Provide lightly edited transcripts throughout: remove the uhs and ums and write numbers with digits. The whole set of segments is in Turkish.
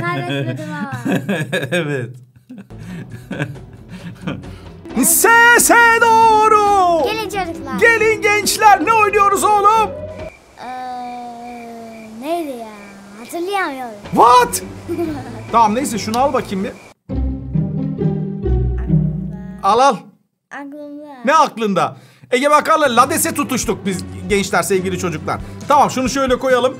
Kaybetmedim ama. Evet. Sese doğru. Gelin çocuklar. Gelin gençler, ne oynuyoruz oğlum? Neydi ya? Hatırlayamıyorum. What? Tamam neyse, şunu al bakayım bir. Al al. Aklımda. Ne aklında? EGMK'la Lades'e tutuştuk biz gençler, sevgili çocuklar. Tamam, şunu şöyle koyalım.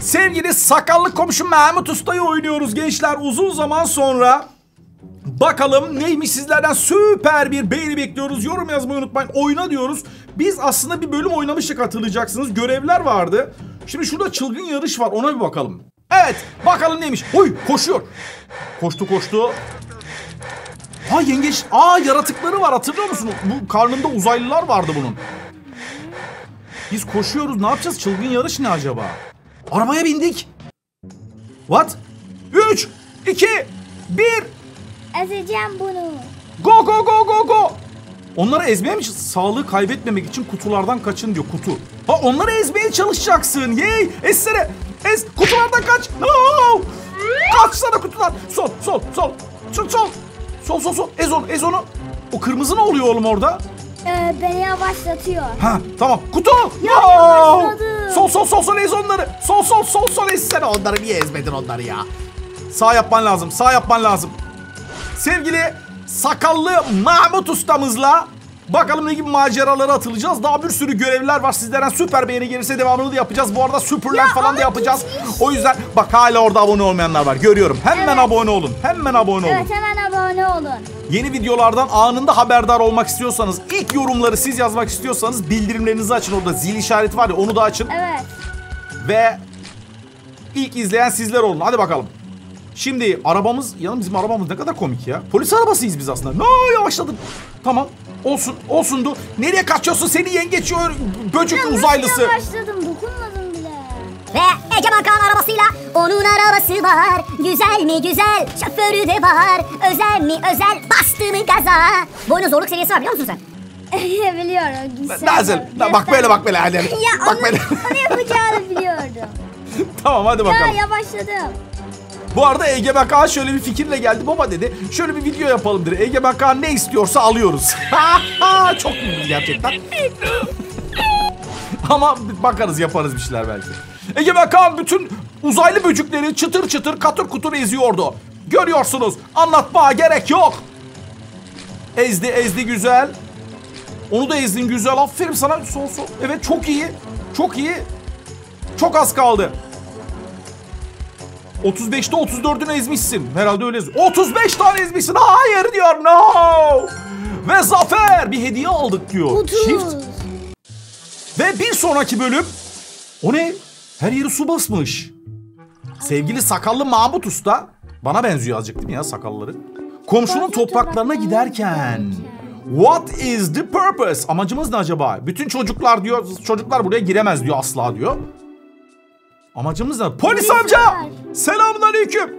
Sevgili sakallı komşu Mahmut Usta'yı oynuyoruz gençler. Uzun zaman sonra bakalım neymiş, sizlerden süper bir beğeni bekliyoruz. Yorum yazmayı unutmayın. Oyna diyoruz. Biz aslında bir bölüm oynamıştık, hatırlayacaksınız. Görevler vardı. Şimdi şurada çılgın yarış var, ona bir bakalım. Evet bakalım neymiş. Oy koşuyor. Koştu koştu. Aa yengeç. Aa yaratıkları var, hatırlıyor musun? Bu karnında uzaylılar vardı bunun. Biz koşuyoruz, ne yapacağız? Çılgın yarış ne acaba? Arabaya bindik. What? 3, 2, 1. Ezeceğim bunu. Go go go go go. Onları ezmeye mi? Sağlığı kaybetmemek için kutulardan kaçın diyor, kutu. Ha onları ezmeye çalışacaksın. Yey. Essene. Ez. Kutulardan kaç. No. Kaçsana kutular. Sol sol sol. Sol sol. Sol sol sol. Ez onu, ez onu. O kırmızı ne oluyor oğlum orada? Beni yavaşlatıyor. Ha tamam. Kutu. Ya, sol sol sol sol, ez onları. Sol sol sol sol, ezsene onları. Niye ezmedin onları ya? Sağ yapman lazım. Sağ yapman lazım. Sevgili sakallı Mahmut Usta'mızla bakalım ne gibi maceralara atılacağız. Daha bir sürü görevler var. Sizlerden süper beğeni gelirse devamını da yapacağız. Bu arada süperler falan da yapacağız. O yüzden bak, hala orada abone olmayanlar var. Görüyorum. Hemen evet, abone olun. Hemen abone olun. Evet, hemen abone olun. Yeni videolardan anında haberdar olmak istiyorsanız, ilk yorumları siz yazmak istiyorsanız bildirimlerinizi açın. Orada zil işareti var ya, onu da açın. Evet. Ve ilk izleyen sizler olun. Hadi bakalım. Şimdi arabamız, yalnız bizim arabamız ne kadar komik ya. Polis arabasıyız biz aslında. No, yavaşladık. Tamam. Olsun, olsundu. Nereye kaçıyorsun seni yengeç böcek ya, uzaylısı? Ben yavaşladım, dokunmadım bile. Ve EGMK'nın arabasıyla, onun arabası var. Güzel mi güzel, şoförü de var. Özel mi özel, bastı mı gaza. Boyunun zorluk seviyesi var, biliyor musun sen? Biliyorum. Nazım, bak böyle bak böyle. Hadi. Ya bak onu, böyle. Onu yapacağını biliyordum. Tamam hadi bakalım. Ya yavaşladım. Bu arada EGMKA şöyle bir fikirle geldi. Baba dedi şöyle bir video yapalım dedi. EGMKA ne istiyorsa alıyoruz. Çok iyi gerçekten. Ama bakarız, yaparız bir şeyler belki. EGMKA bütün uzaylı böcekleri çıtır çıtır katır kutur eziyordu. Görüyorsunuz, anlatmaya gerek yok. Ezdi ezdi güzel. Onu da ezdin güzel. Aferin sana. Sol sol. Evet çok iyi. Çok iyi. Çok az kaldı. 35'te 34'ünü ezmişsin. Herhalde öyle yazıyor. 35 tane ezmişsin. Hayır diyor. No. Ve zafer. Bir hediye aldık diyor. Çift. Ve bir sonraki bölüm. O ne? Her yeri su basmış. Sevgili sakallı Mahmut Usta. Bana benziyor azıcık değil mi ya sakalları? Komşunun topraklarına giderken. What is the purpose? Amacımız ne acaba? Bütün çocuklar diyor. Çocuklar buraya giremez diyor asla diyor. Amacımız ne? Polis amca! Selamünaleyküm.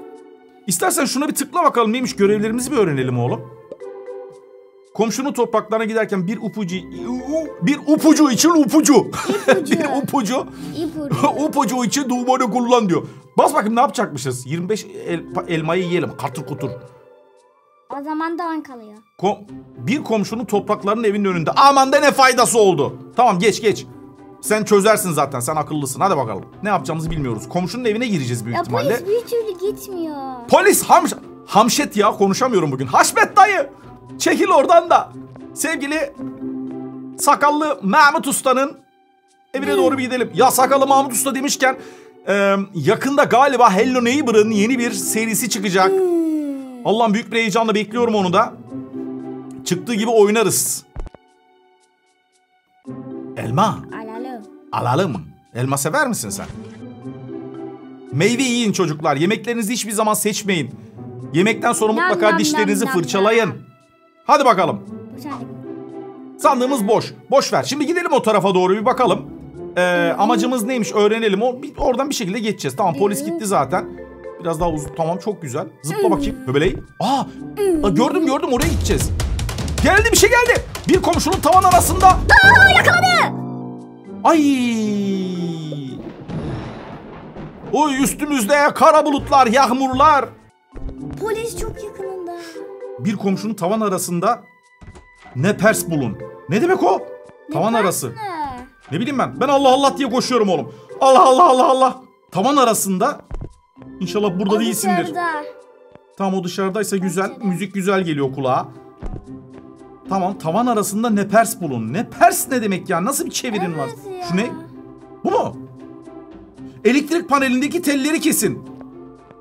İstersen şuna bir tıkla bakalım neymiş, görevlerimizi bir öğrenelim oğlum. Komşunun topraklarına giderken bir ipucu için upucu. Bir upucu. Upucu için dumanı kullan diyor. Bas bakayım ne yapacakmışız? 25 elmayı yiyelim. Katır kutur. O zaman da an kalıyor. Bir komşunun topraklarının evinin önünde. Aman da ne faydası oldu. Tamam geç geç. Sen çözersin zaten, sen akıllısın. Hadi bakalım. Ne yapacağımızı bilmiyoruz. Komşunun evine gireceğiz büyük ihtimalle. Ya polis bir türlü gitmiyor. Polis hamşet ya, konuşamıyorum bugün. Haşmet dayı. Çekil oradan da. Sevgili sakallı Mahmut Usta'nın evine doğru bir gidelim. Ya sakallı Mahmut Usta demişken yakında galiba Hello Neighbor'ın yeni bir serisi çıkacak. Allah'ım büyük bir heyecanla bekliyorum onu da. Çıktığı gibi oynarız. Elma. Alalım. Elma sever misin sen? Meyve yiyin çocuklar. Yemeklerinizi hiçbir zaman seçmeyin. Yemekten sonra mutlaka dişlerinizi fırçalayın. Hadi bakalım. Sandığımız boş. Boş ver. Şimdi gidelim o tarafa doğru bir bakalım. Amacımız neymiş öğrenelim. Oradan bir şekilde geçeceğiz. Tamam polis gitti zaten. Biraz daha uzun. Tamam çok güzel. Zıpla bakayım. Böbeleği. Aa gördüm gördüm, oraya gideceğiz. Geldi bir şey geldi. Bir komşunun tavan arasında. Yakaladı. Ay! Oy üstümüzde kara bulutlar, yağmurlar. Polis çok yakınında. Bir komşunun tavan arasında ne pers bulun. Ne demek o? Ne tavan arası. Ne bileyim ben. Ben Allah Allah diye koşuyorum oğlum. Allah Allah Allah Allah. Tavan arasında. İnşallah burada o değilsindir. Dışarıda. Tamam o dışarıdaysa güzel. Dışarıda. Müzik güzel geliyor kulağa. Tamam tavan arasında ne pers bulun. Ne pers ne demek ya? Nasıl bir çevirin evet var? Ya. Şu ne? Bu mu? Elektrik panelindeki telleri kesin.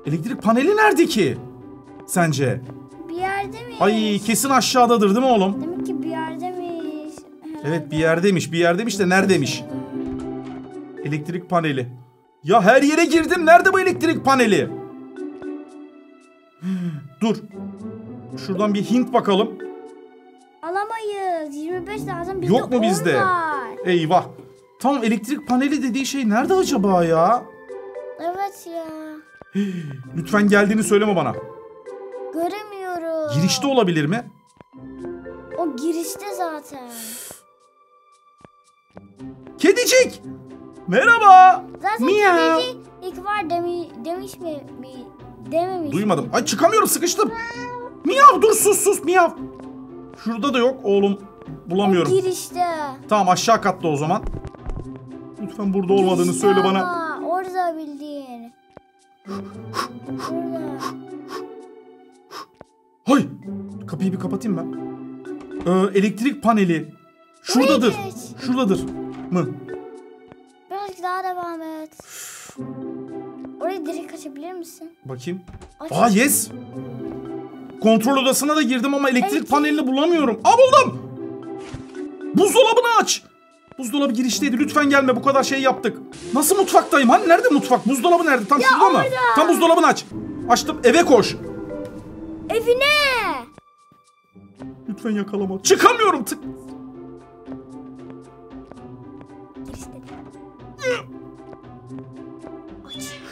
Elektrik paneli nerede ki? Sence? Bir yerde mi? Ay kesin aşağıdadır değil mi oğlum? Demek ki bir yerdemiş. Evet bir yerdemiş. Bir yerdemiş de neredeymiş? Elektrik paneli. Ya her yere girdim. Nerede bu elektrik paneli? Dur. Şuradan bir hint bakalım. Alamayız. 25 lazım. Bizde yok mu bizde? Var. Eyvah. Tam elektrik paneli dediği şey nerede acaba ya? Evet ya. Lütfen geldiğini söyleme bana. Göremiyorum. Girişte olabilir mi? O girişte zaten. Kedicik. Merhaba. Zaten miyav. Kedicik var demiş mi? Dememiş. Duymadım. Ay çıkamıyorum, sıkıştım. Miyav dur, sus miyav. Şurada da yok oğlum. Bulamıyorum. O girişte. Tamam aşağı katta o zaman. Lütfen burada olmadığını girişte söyle ama bana. Orada bildiğin. Burada. Hay! Kapıyı bir kapatayım ben. Elektrik paneli. Şuradadır. Evet. Şuradadır mı? Biraz daha devam et. Orayı direkt açabilir misin? Bakayım. Aç. Aa yes. Kontrol odasına da girdim ama elektrik panelini bulamıyorum. Aa buldum. Buzdolabını aç. Buzdolabı girişteydi. Lütfen gelme. Bu kadar şey yaptık. Nasıl mutfaktayım? Hani nerede mutfak? Buzdolabı nerede? Tam şurada mı? Tam buzdolabını aç. Açtım. Eve koş. Evine. Lütfen yakalama. Çıkamıyorum. Tık.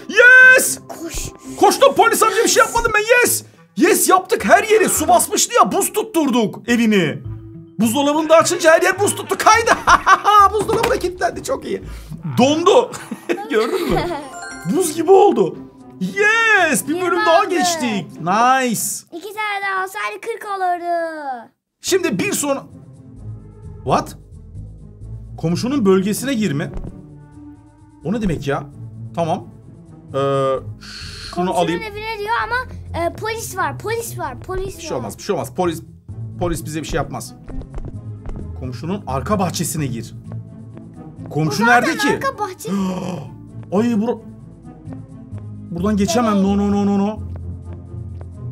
Yes. Koş. Koştum. Polis amca bir şey yapmadım ben. Yes. Yes yaptık her yeri. Su basmıştı ya. Buz tutturduk evini. Buzdolabını da açınca her yer buz tuttu. Kaydı. Buzdolabı da kilitlendi. Çok iyi. Dondu. Gördün mü? Buz gibi oldu. Yes. Bir bölüm daha geçtik. Nice. 2 tane daha olsaydı 40 olurdu. Şimdi bir sonra... What? Komşunun bölgesine girme. O ne demek ya? Tamam. Şunu komşunun alayım. Komşunun evine diyor ama polis var. Bir şey olmaz, bir şey olmaz. Polis bize bir şey yapmaz. Komşunun arka bahçesine gir. Komşu nerede ki? Arka bahçe. Ay buradan geçemem. Evet. No.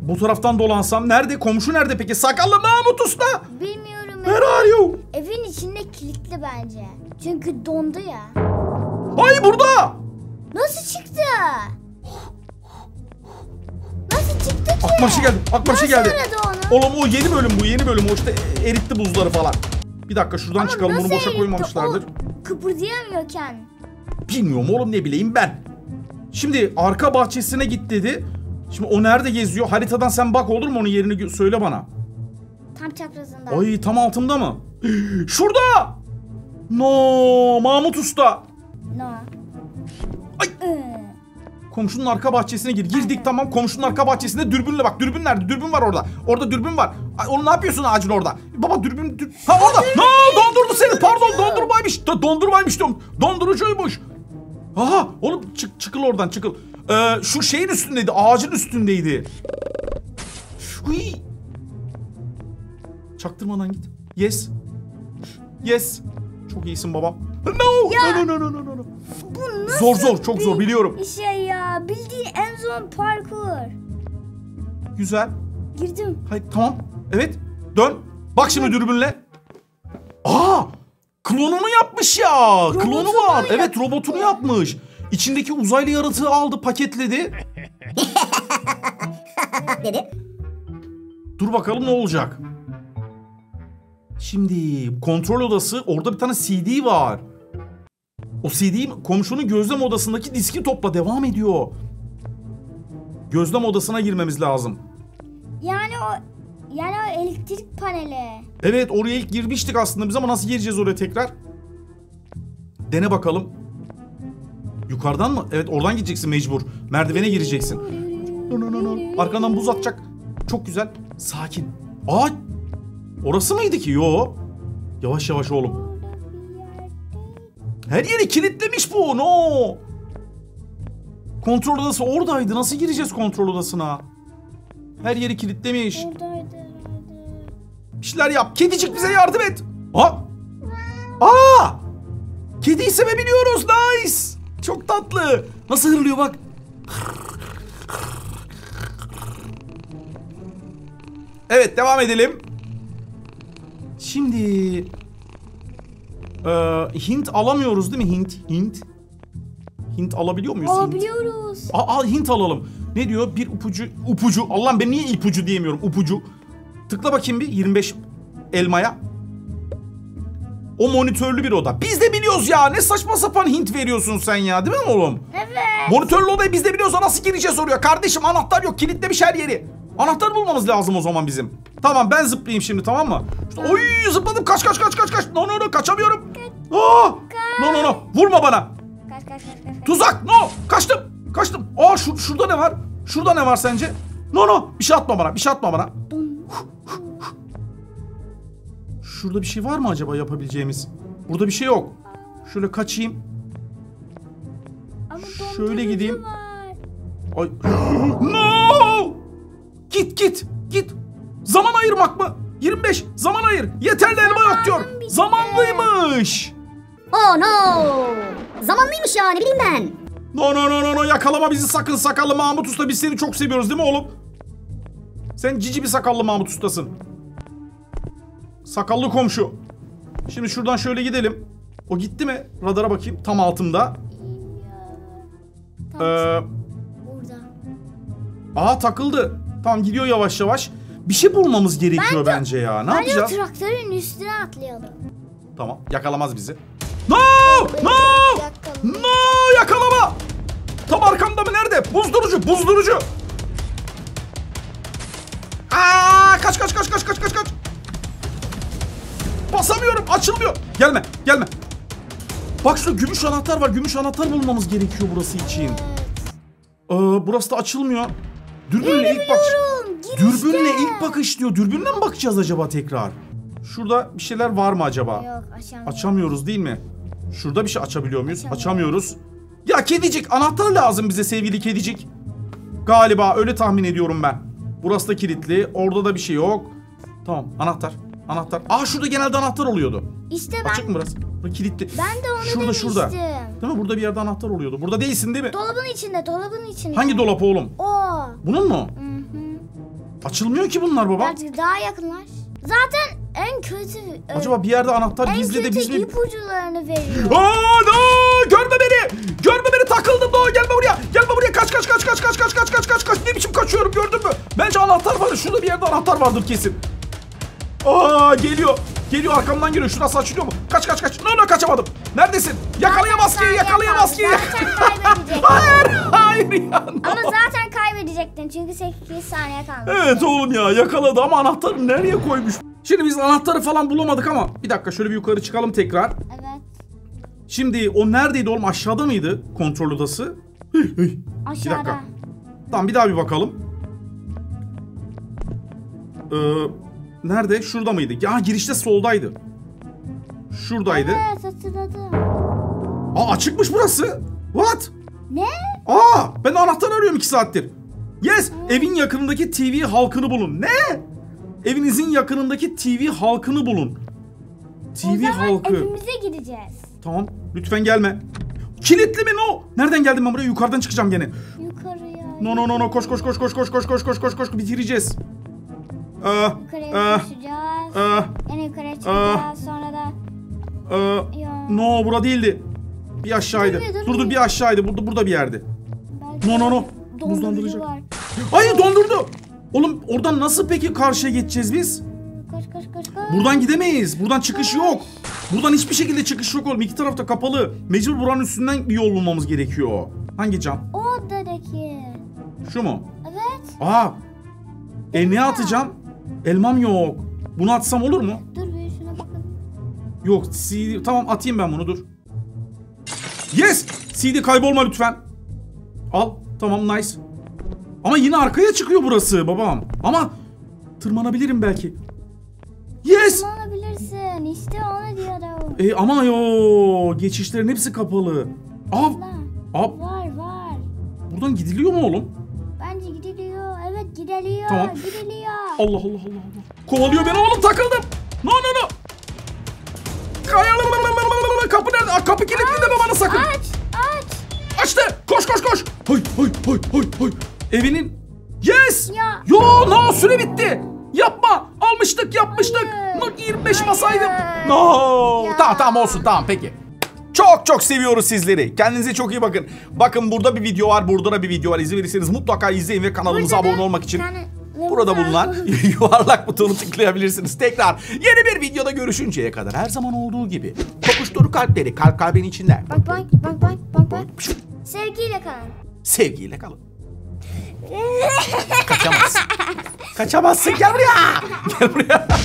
Bu taraftan dolansam nerede? Komşu nerede peki? Sakallı Mahmut Usta. Bilmiyorum. Where are you? Evin içinde kilitli bence. Çünkü dondu ya. Ay burada. Nasıl çıktı? Çıktı ki. Akbaşı geldi. Oğlum o yeni bölüm. O işte eritti buzları falan. Bir dakika şuradan ama çıkalım. Bunu boşa koymamışlardır. Kıpırdayamıyorken. Bilmiyorum oğlum, ne bileyim ben. Şimdi arka bahçesine git dedi. Şimdi o nerede geziyor? Haritadan sen bak, olur mu? Onun yerini söyle bana. Tam çaprazında. Ay tam altımda mı? Şurada. No Mahmut Usta. No. Ay. Komşunun arka bahçesine gir. Girdik tamam. Komşunun arka bahçesinde dürbünle bak. Dürbün nerede? Dürbün var orada. Orada dürbün var. Ay, onu ne yapıyorsun acil orada? Baba dürbün... Ha orada. No, dondurdu seni. Pardon dondurmaymış. Dondurmaymış diyorum. Dondurucuymuş. Aha oğlum çıkıl oradan çıkıl. Şu şeyin üstündeydi. Ağacın üstündeydi. Uy. Çaktırmadan git. Yes. Yes. Çok iyisin babam. No. Bu nasıl çok zor biliyorum. Şey ya, bildiğin en zor parkur. Güzel. Girdim. Hayır tamam. Evet. Dön. Bak şimdi dürbünle. Aa! Klonunu yapmış ya. Robotunu klonu var. Yaptı. Evet robotunu yapmış. İçindeki uzaylı yaratığı aldı, paketledi. Dedi. Dur bakalım ne olacak. Şimdi kontrol odası, orada bir tane CD var. O CD'yi komşunun gözlem odasındaki diski topla, devam ediyor. Gözlem odasına girmemiz lazım. Yani o elektrik paneli. Evet oraya ilk girmiştik aslında biz ama nasıl gireceğiz oraya tekrar? Dene bakalım. Yukarıdan mı? Evet, oradan gideceksin mecbur. Merdivene gireceksin. Arkandan buz atacak. Çok güzel. Sakin. Aa! Orası mıydı ki? Yo. Yavaş yavaş oğlum. Her yeri kilitlemiş bu. No. Kontrol odası oradaydı. Nasıl gireceğiz kontrol odasına? Her yeri kilitlemiş. Bir şeyler yap. Kedicik bize yardım et. Aa! Aa! Kediyi sevebiliyoruz. Nice. Çok tatlı. Nasıl hırlıyor bak. Evet, devam edelim. Şimdi hint alamıyoruz değil mi? Hint alabiliyor muyuz? Alabiliyoruz. Aa, hint alalım. Ne diyor? Bir ipucu. Allah'ım, ben niye ipucu diyemiyorum? Ipucu. Tıkla bakayım bir 25 elmaya. O monitörlü bir oda. Biz de biliyoruz ya. Ne saçma sapan hint veriyorsun sen ya. Değil mi oğlum? Evet. Monitörlü odayı biz de biliyoruz. Nasıl gireceğiz oraya? Kardeşim, anahtar yok. Kilitlemiş her yeri. Anahtar bulmamız lazım o zaman bizim. Tamam, ben zıplayayım şimdi, tamam mı? İşte, oy, zıpladım. Kaç. No, kaçamıyorum. Aa! No. Vurma bana. Kaç. Tuzak. No. Kaçtım. Aa, şurada ne var? Şurada ne var sence? No. Bir şey atma bana. Şurada bir şey var mı acaba yapabileceğimiz? Burada bir şey yok. Şöyle kaçayım. Şöyle gideyim. Ay. No! Git. Zaman ayırmak mı? 25. Zaman ayır. Yeterli elma yok diyor. Zamanlıymış. Oh no. Zamanlıymış ya, ne bileyim ben. No. Yakalama bizi sakın, sakallı Mahmut Usta. Biz seni çok seviyoruz değil mi oğlum? Sen cici bir sakallı Mahmut Usta'sın. Sakallı komşu. Şimdi şuradan şöyle gidelim. O gitti mi? Radara bakayım. Tam altımda. Burada. Aha, takıldı. Tamam, gidiyor yavaş yavaş. Bir şey bulmamız gerekiyor bence ya. Ne yapacağız? Traktörün üstüne atlayalım. Tamam, yakalamaz bizi. No, yakalama. Tam arkamda mı? Nerede? Buzdurucu. Aa, kaç. Basamıyorum, açılmıyor. Gelme. Bak, şurada gümüş anahtar var. Gümüş anahtar bulmamız gerekiyor burası için. Burası da açılmıyor. Dürbünle ilk bakış. Dürbünle ilk bakış diyor. Dürbünle mi bakacağız acaba tekrar? Şurada bir şeyler var mı acaba? Yok, açamıyoruz değil mi? Şurada bir şey açabiliyor muyuz? Açamıyoruz. Ya kedicik, anahtar lazım bize sevgili kedicik. Galiba öyle tahmin ediyorum ben. Burası da kilitli. Orada da bir şey yok. Tamam, anahtar. Aa, şurada genelde anahtar oluyordu. İşte ben. Açık mı burası? Kilitli. Ben de onu şurada. Değil mi? Burada bir yerde anahtar oluyordu. Burada değilsin değil mi? Dolabın içinde. Hangi dolap oğlum? O. Bunun mu? Hı. Açılmıyor ki bunlar baba. Artık daha yakınlar. Zaten en kötü. Acaba bir yerde anahtar gizli de bizim. En kötü ipucularını veriyor. Aa, no! Görme beni, takıldım. No, gelme buraya. Kaç. Ne biçim kaçıyorum, gördün mü? Bence anahtar var. Şurada bir yerde anahtar vardır kesin. Aa, geliyor arkamdan geliyor. Şurası açılıyor mu? Kaç. No, kaçamadım. Neredesin? Yakalayamaz ki. Hayır ya. No. Ama zaten kaybedecektin çünkü 8 saniye kaldı. Evet oğlum ya, yakaladı ama anahtarı nereye koymuş? Şimdi biz anahtarı falan bulamadık ama bir dakika, şöyle bir yukarı çıkalım tekrar. Evet. Şimdi o neredeydi oğlum? Aşağıda mıydı kontrol odası? Aşağıda. Bir dakika. Tamam, bir daha bir bakalım. Nerede? Şurada mıydı? Ya, girişte soldaydı. Şuradaydı. Evet, hatırladım. Aa, açıkmış burası. What? Ne? Aa, ben anahtar arıyorum 2 saattir. Yes, evin yakınındaki TV halkını bulun. Ne? Evinizin yakınındaki TV halkını bulun. TV halkı. Evimize gideceğiz. Tamam, lütfen gelme. Kilitli mi? No. Nereden geldim ben buraya? Yukarıdan çıkacağım gene. Yukarıya. No. Koş. Bitireceğiz. Yukarıya koşacağız. En yukarıya çıkacağız. Sonra da no, bura değildi. Bir aşağıydı. Dur, bir aşağıydı. Burada bir yerdi. No. Dondurucu var. Ay, dondurdu. Oğlum, oradan nasıl peki karşıya geçeceğiz biz? Koş. Buradan gidemeyiz. Buradan çıkış yok. Buradan hiçbir şekilde çıkış yok oğlum. İki tarafta kapalı. Mecbur buranın üstünden bir yol bulmamız gerekiyor. Hangi cam? Oradaki. Şu mu? Evet. Aa. Ne atacağım? Elmam yok. Bunu atsam olur mu? Dur bir şuna bakalım. Yok. Tamam, atayım ben bunu, dur. Yes! CD kaybolma lütfen. Al. Tamam, nice. Ama yine arkaya çıkıyor burası babam. Ama tırmanabilirim belki. Yes. Tırmanabilirsin. İşte onu diyorum. Ama yo. Geçişlerin hepsi kapalı. Ab. Ab. Var var. Buradan gidiliyor mu oğlum? Bence gidiliyor. Evet gidiliyor. Tamam. Gidiliyor. Allah Allah Allah Allah. Kovalıyor beni oğlum, takıldım. No no no. Kapı nerede? Aa, kapı kilitli deme bana sakın. Aç, aç. Açtı. Koş, koş, koş. Hay, hay, hay, hay, hay. Evinin. Yes. Ya. Yo, no, süre bitti. Yapma. Almıştık, yapmıştık. Hayır. 25 hayır basaydım. No. Ya. Tamam, tamam olsun, tamam peki. Çok çok seviyoruz sizleri. Kendinize çok iyi bakın. Bakın burada bir video var, burada da bir video var. İzin verirseniz mutlaka izleyin ve kanalımıza burada abone olmak için. Yani... Burada bulunan yuvarlak butonu tıklayabilirsiniz. Tekrar yeni bir videoda görüşünceye kadar her zaman olduğu gibi kokuşturu kalpleri, kalp kalbin içinde. Bak bak bak bak bak bak. Sevgiyle kalın. Sevgiyle kalın. Kaçamazsın. Kaçamazsın. Gel buraya. Gel buraya.